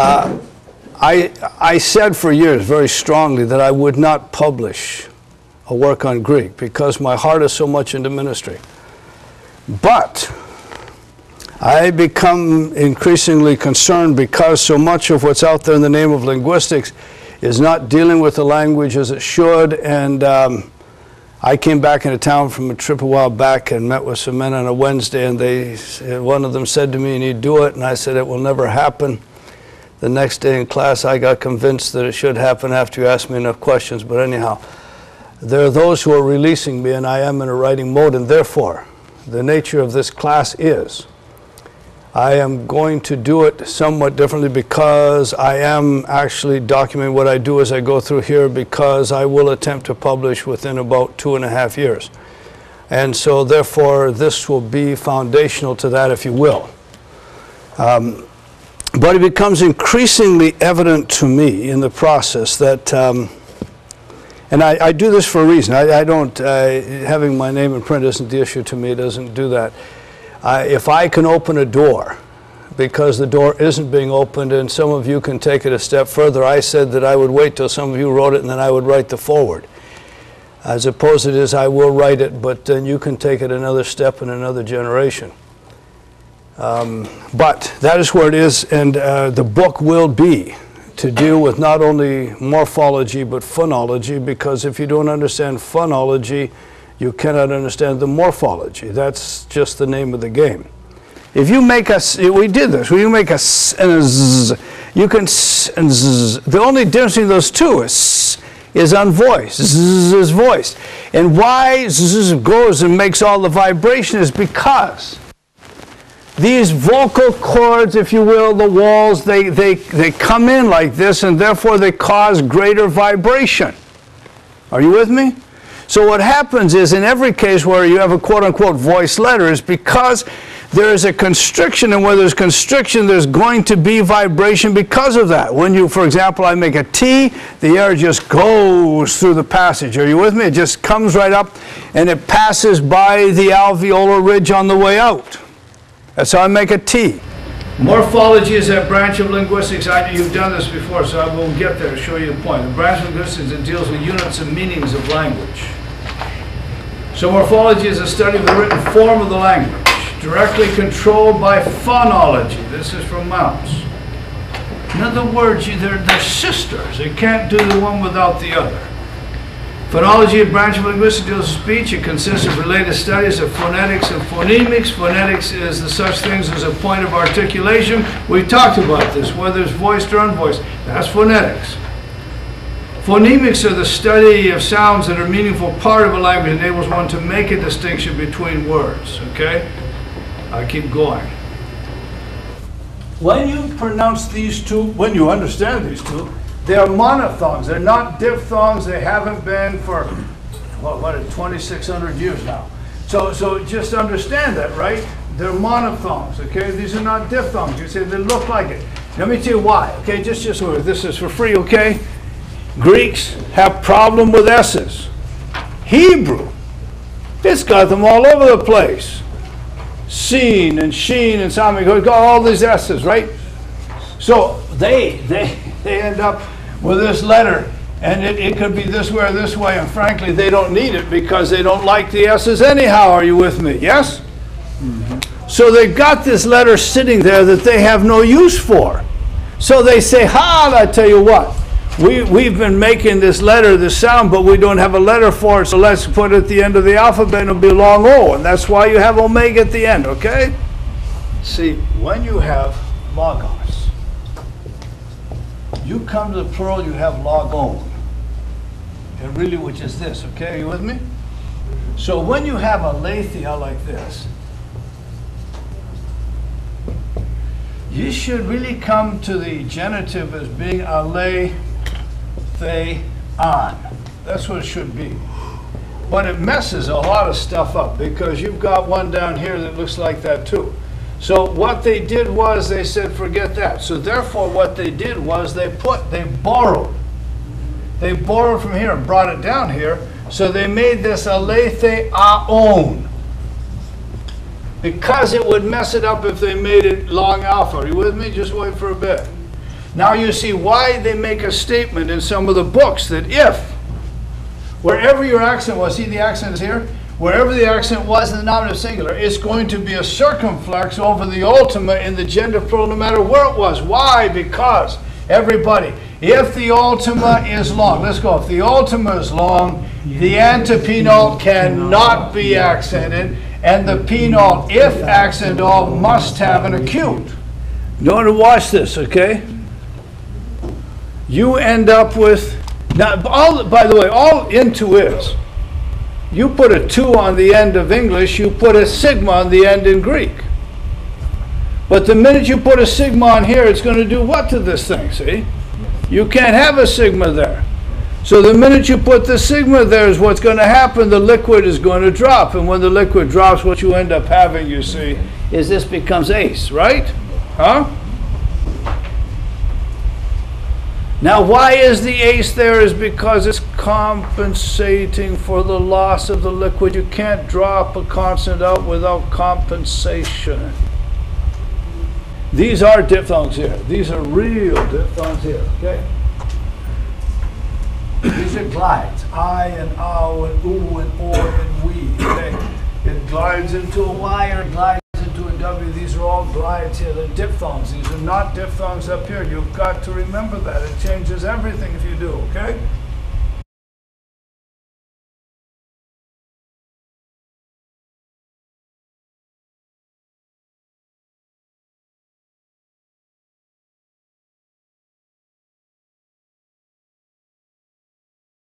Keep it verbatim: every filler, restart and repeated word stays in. Uh, I, I said for years very strongly that I would not publish a work on Greek because my heart is so much into ministry. But I become increasingly concerned because so much of what's out there in the name of linguistics is not dealing with the language as it should. And um, I came back into town from a trip a while back and met with some men on a Wednesday, and they, one of them said to me, "You need to do it." And I said, "It will never happen." The next day in class, I got convinced that it should happen after you asked me enough questions. But anyhow, there are those who are releasing me, and I am in a writing mode. And therefore, the nature of this class is I am going to do it somewhat differently because I am actually documenting what I do as I go through here, because I will attempt to publish within about two and a half years. And so therefore, this will be foundational to that, if you will. Um, but it becomes increasingly evident to me in the process that, um, and I, I do this for a reason. I, I don't, uh, having my name in print isn't the issue to me, it doesn't do that. I, if I can open a door, because the door isn't being opened, and some of you can take it a step further, I said that I would wait till some of you wrote it, and then I would write the foreword. As opposed to this, I will write it, but then you can take it another step in another generation. Um, but that is where it is, and uh, the book will be to deal with not only morphology, but phonology, because if you don't understand phonology, you cannot understand the morphology. That's just the name of the game. If you make us, we did this. We make a s and a z. You can s and z. The only difference between those two is s is unvoiced. Z is voiced. And why z goes and makes all the vibration is because these vocal cords, if you will, the walls, they they they come in like this, and therefore they cause greater vibration. Are you with me? So what happens is, in every case where you have a quote-unquote voiced letter, is because there is a constriction, and where there's constriction, there's going to be vibration because of that. When you, for example, I make a T, the air just goes through the passage. Are you with me? It just comes right up, and it passes by the alveolar ridge on the way out. That's how I make a T. Morphology is a branch of linguistics. I know you've done this before, so I will get there to show you the point. The branch of linguistics that deals with units and meanings of language. So morphology is a study of the written form of the language, directly controlled by phonology. This is from Mounce. In other words, they're, they're sisters. You can't do the one without the other. Phonology, a branch of linguistics, deals with speech. It consists of related studies of phonetics and phonemics. Phonetics is the such things as a point of articulation. We've talked about this, whether it's voiced or unvoiced. That's phonetics. Phonemics are the study of sounds that are a meaningful part of a language, enables one to make a distinction between words. Okay? I keep going. When you pronounce these two, when you understand these two, they are monophthongs. They're not diphthongs. They haven't been for, what, what twenty-six hundred years now. So, so just understand that, right? They're monophthongs, okay? These are not diphthongs. You say they look like it. Let me tell you why, okay? Just, just, this is for free, okay? Greeks have problem with S's. Hebrew, it's got them all over the place. Seen and sheen and something, got all these S's, right? So they, they, they end up with this letter, and it, it could be this way or this way, and frankly, they don't need it because they don't like the S's anyhow. Are you with me? Yes? Mm-hmm. So they've got this letter sitting there that they have no use for. So they say, ha, I tell you what, we, we've been making this letter, this sound, but we don't have a letter for it, so let's put it at the end of the alphabet, and it'll be a long O, and that's why you have omega at the end, okay? See, when you have logos, you come to the plural, you have logon. And really, which is this, okay? Are you with me? So when you have a aletheia like this, you should really come to the genitive as being aletheon. That's what it should be. But it messes a lot of stuff up because you've got one down here that looks like that too. So what they did was they said, forget that. So therefore, what they did was they put, they borrowed. They borrowed from here and brought it down here. So they made this aletheon because it would mess it up if they made it long alpha. Are you with me? Just wait for a bit. Now you see why they make a statement in some of the books that if, wherever your accent was, see the accent is here? Wherever the accent was in the nominative singular, it's going to be a circumflex over the ultima in the gender plural no matter where it was. Why? Because, everybody, if the ultima is long, let's go, if the ultima is long, the antepenult cannot be accented, and the penult, if accented, must have an acute. You want to watch this, okay? You end up with, now, all, by the way, all into is, you put a two on the end of English, you put a sigma on the end in Greek. But the minute you put a sigma on here, it's going to do what to this thing, see? You can't have a sigma there. So the minute you put the sigma there is what's going to happen, the liquid is going to drop. And when the liquid drops, what you end up having, you see, is this becomes ace, right? Huh? Now, why is the ace there is because it's compensating for the loss of the liquid. You can't drop a consonant out without compensation. These are diphthongs here. These are real diphthongs here, okay? These are glides. I and ow and oo and or and we, okay? It glides into a y or it glides into a w. These are all glides here. They're diphthongs. These are not diphthongs up here. You've got to remember that. It changes everything if you do, okay?